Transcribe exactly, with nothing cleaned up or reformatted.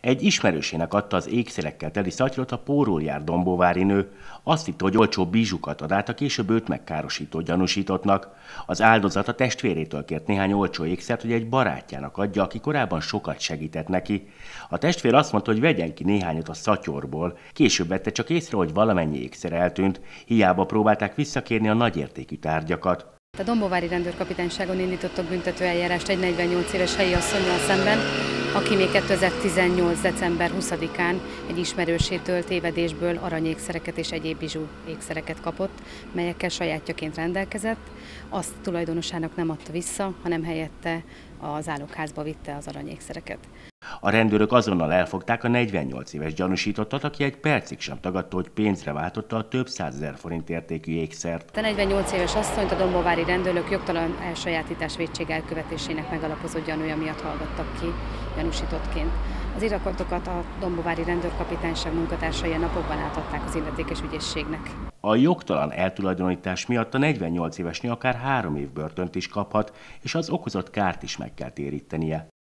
Egy ismerősének adta az ékszerekkel teli szatyrot a pórul jár dombóvári nő. Azt hitte, hogy olcsó bízsukat ad át a később őt megkárosító gyanúsítottnak. Az áldozat a testvérétől kért néhány olcsó ékszert, hogy egy barátjának adja, aki korábban sokat segített neki. A testvér azt mondta, hogy vegyen ki néhányat a szatyorból. Később vette csak észre, hogy valamennyi ékszer eltűnt. Hiába próbálták visszakérni a nagyértékű tárgyakat. A dombóvári rendőrkapitányságon indítottak büntetőeljárást egy negyvennyolc éves helyi asszonnyal szemben, aki még kétezer-tizennyolc december huszadikán egy ismerősétől tévedésből aranyékszereket és egyéb bizsú ékszereket kapott, melyekkel sajátjaként rendelkezett. Azt tulajdonosának nem adta vissza, hanem helyette az álokházba vitte az aranyékszereket. A rendőrök azonnal elfogták a negyvennyolc éves gyanúsítottat, aki egy percig sem tagadta, hogy pénzre váltotta a több százezer forint értékű ékszert. A negyvennyolc éves asszonyt a dombóvári rendőrök jogtalan elsajátítás véttség elkövetésének megalapozott gyanúja miatt hallgattak ki gyanúsítottként. Az iratokat a dombóvári rendőrkapitányság munkatársai a napokban átadták az illetékes ügyészségnek. A jogtalan eltulajdonítás miatt a negyvennyolc éves nő akár három év börtönt is kaphat, és az okozott kárt is meg kell térítenie.